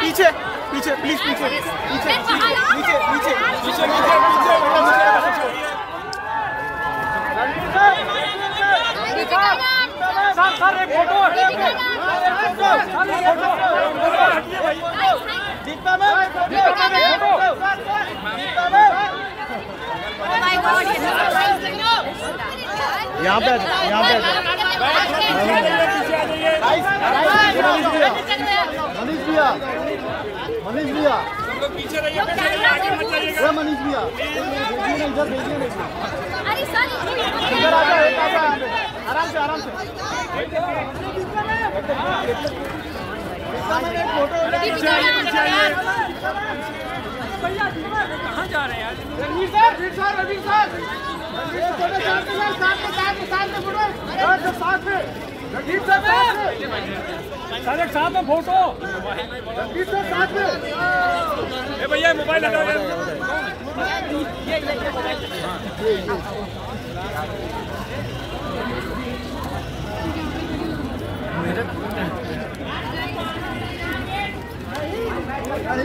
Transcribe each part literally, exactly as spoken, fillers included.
पीछे पीछे प्लीज पीछे पीछे पीछे पीछे पीछे यहाँ पे यहाँ पे मनीष भैया मनीष भैया हम लोग पीछे रहिए आगे मत जाइएगा मनीष भैया इधर भेजिए अरे सर इधर आ जाओ एक आ आराम से आराम से भैया कहाँ जा रहे हैं यार Ranveer sir Ranveer sir Ranveer sir साथ में साथ में साथ में फोटो साथ में रणदीप सर सारे साथ में फोटो रणदीप सर साथ में ए भैया मोबाइल हटाओ यार ये ये ये मोबाइल मेरे आराम से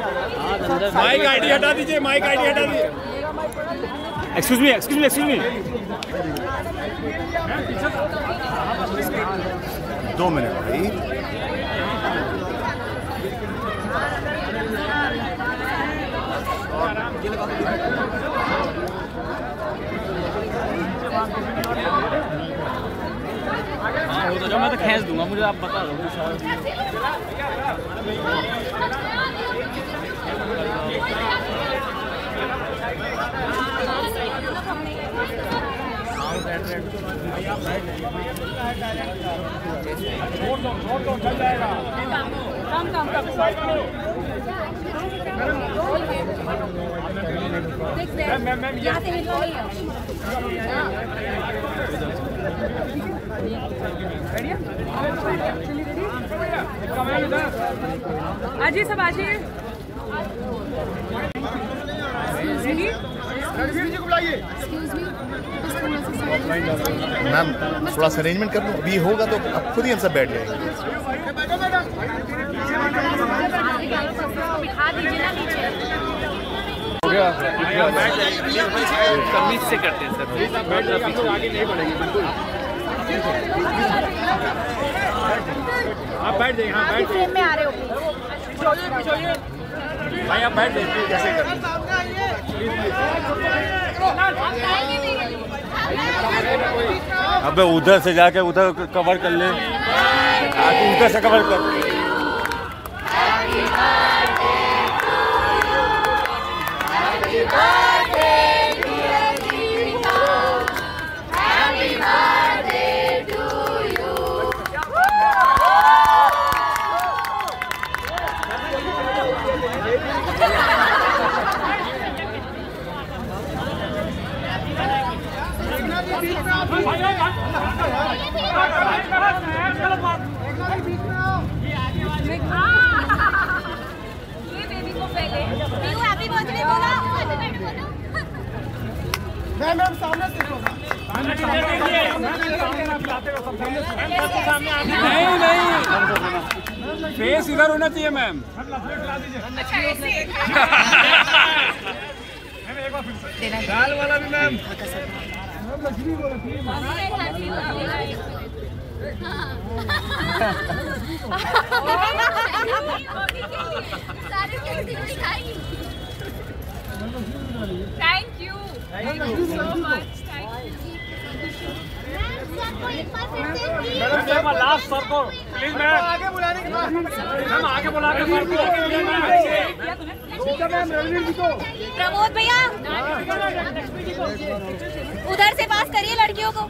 माइक आईडी हटा दीजिए माइक आईडी हटा दीजिए excuse me excuse me excuse me दो मिनट भाई तो मैं तो खींच दूंगा मुझे आप बता दो आजी सब आजी रणवीर जी को बुलाइए। मैम थोड़ा सा अरेंजमेंट कर दो अभी होगा तो अब खुद ही हम सब बैठ जाएंगे आप बैठ जाइए हाँ बैठ जाइए में आ रहे हो भाई आप बैठ जाइए कैसे करें अबे उधर से जाके उधर कवर कर ले उधर से कवर कर मैम सामने से सामने सामने नहीं नहीं फेस इधर होना चाहिए मैम अच्छा ऐसे एक बार फिर से दाल वाला भी ma'am thank you Thank you so much. Thank you. Madam ma'am last sir को प्लीज मैम आगे बुलाने के बाद मैम आगे बुला के सर को मैम रणवीर जी को प्रमोद भैया उधर से पास करिए लड़कियों को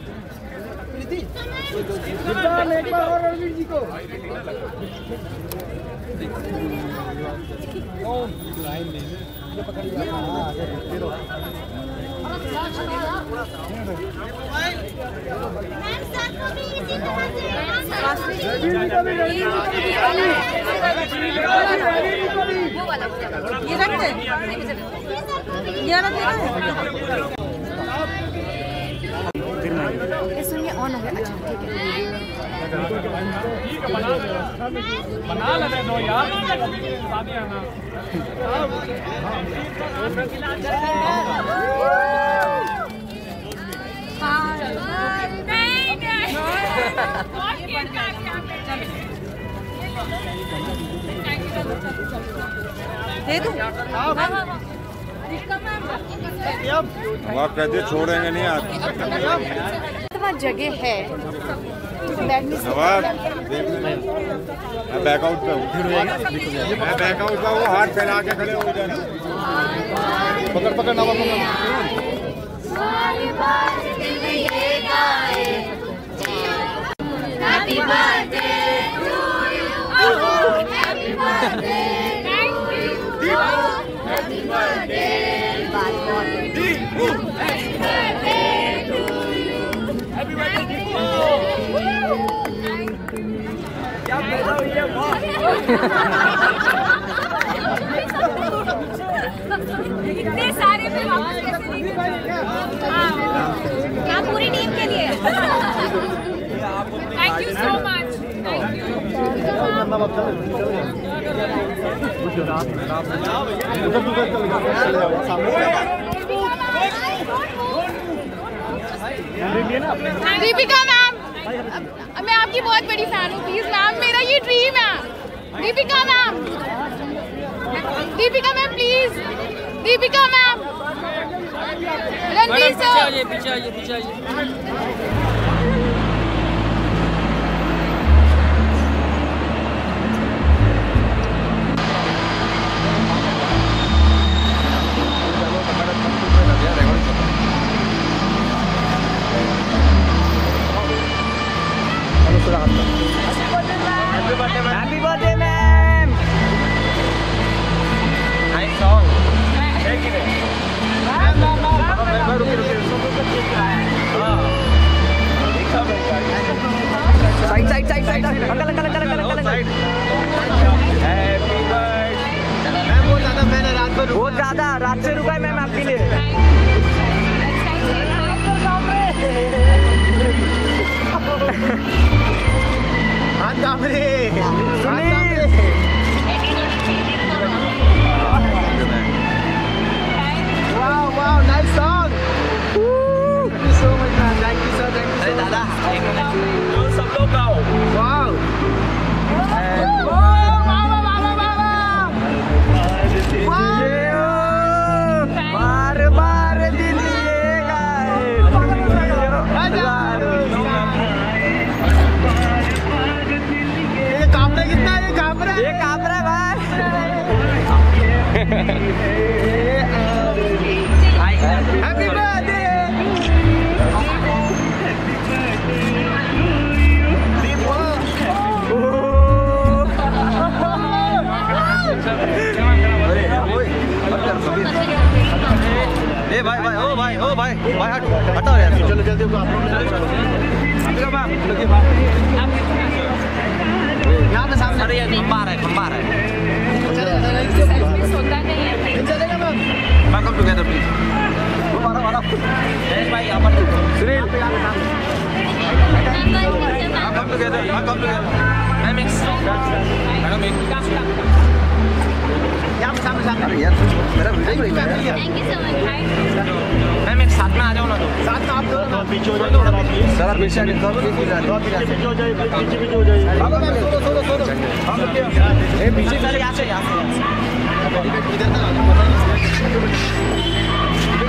एक बार और रणवीर जी को इसमें ऑन हो गया अच्छा ठीक है बना लेने दो यार शादी आना दे दो कैसे छोड़ेंगे नहीं आप जगह है मैं बैकआउट पे मैं बैकआउट पे वो हाथ फैला के खड़े हो जाना पकड़ पकड़ ना इतने सारे में क्या पूरी टीम के लिए thank you so much thank you Deepika ma'am मैं आपकी बहुत बड़ी फैन हूँ प्लीज मैम मेरा ये ड्रीम है Deepika ma'am Deepika ma'am please Deepika ma'am Ranveer sir पीछे आइए पीछे आइए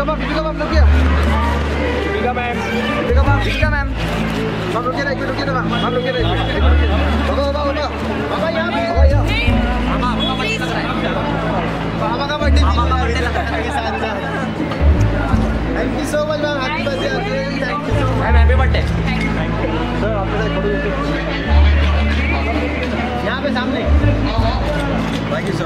Come on, come on. आप रुकिए Deepika ma'am Deepika ma'am Deepika ma'am आप रुकिए ना रुकिए ना आप रुकिए ना बाबा बाबा बाबा बाबा यहाँ बाबा यहाँ बाबा बाबा बर्थडे लग रहा है बाबा का बर्थडे बाबा का बर्थडे लग रहा है साथ साथ thank you so much ma'am happy birthday thank you ma'am happy birthday sir आपके साथ फोटो यहाँ पे सामने थैंक यू सर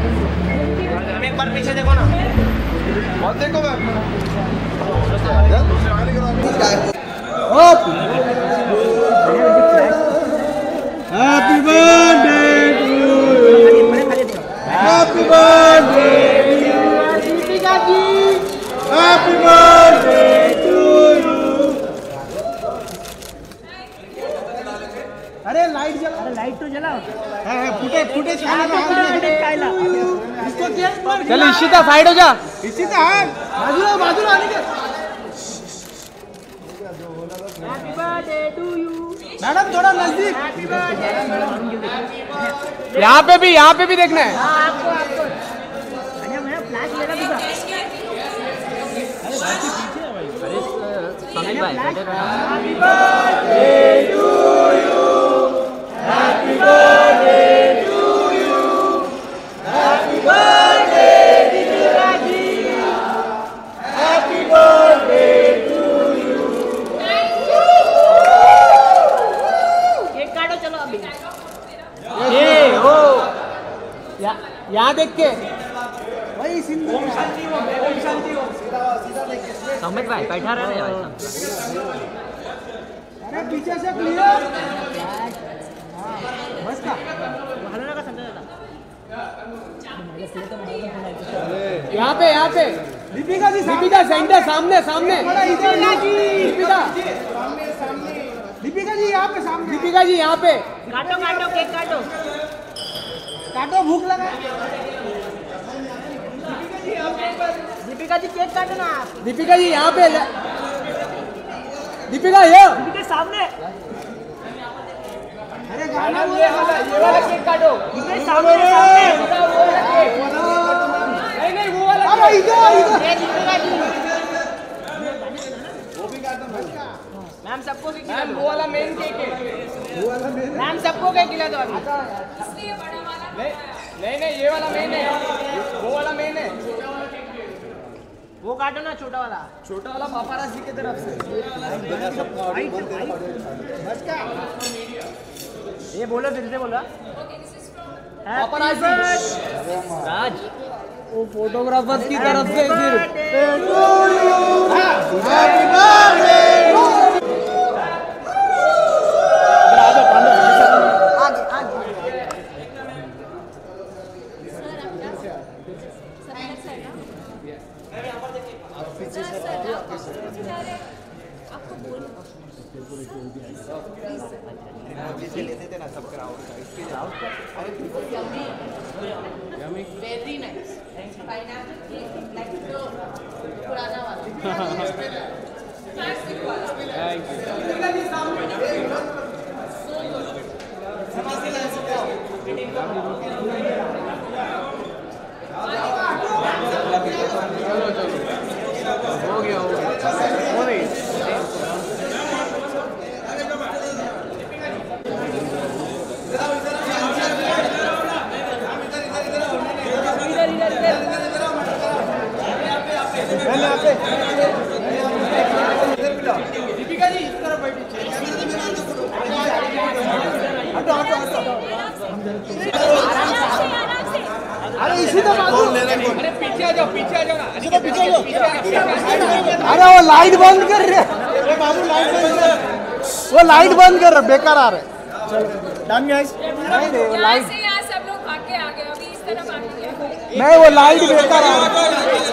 पीछे देखो ना बहुत देखो happy birthday happy birthday Deepika ji happy birthday to you अरे लाइट जला अरे लाइट तो जलाओ हां हां फुटे फुटे खायला चल इशिता साइड हो जा इशिता बाजू बाजू आने के happy birthday to you madam थोड़ा नजदीक हैप्पी बर्थडे यहाँ पे भी यहाँ पे भी देखना है आपको आपको अच्छा मैं फ्लैश लेना दूंगा अरे भाई happy birthday to you happy birthday यहाँ देख के वही सिंधु ओम शांति ओम ओम शांति ओम सीधा सीधा देख के समझ भाई बैठा रहे भाई अरे पीछे से क्लियर बस का हलना का संदेश था यहाँ पे यहाँ पे दीपिका जी दीपिका सेंटर सामने सामने दीपिका जी दीपिका सामने सामने दीपिका जी यहाँ पे सामने दीपिका जी यहाँ पे काटो काटो केक काटो काटो भूख लगा दीपिका जी केक काटो ना दीपिका जी यहाँ पे दीपिका ये दीपिका सामने अरे गाना ये वाला ये वाला केक काटो दीपिका सामने नहीं नहीं वो वाला अरे इधर इधर दीपिका जी वो भी काटो मैम सबको खिला दो वो वाला मेन केक है वो वाला मेन मैम सबको केक खिला दो अभी नहीं नहीं नहीं ये वाला मेन है वो वाला मेन है वो काटो ना छोटा वाला छोटा वाला पापाराज जी की तरफ से ये बोलो फिर से बोलो पापाराज राज वो फोटोग्राफर की तरफ से फिर लाइट बंद कर रहा बेकार आ रहे डन गाइस लाइट से यार सब लोग भाग के आ गए अभी इस तरफ आ गए मैं वो लाइट बेकार आ रहा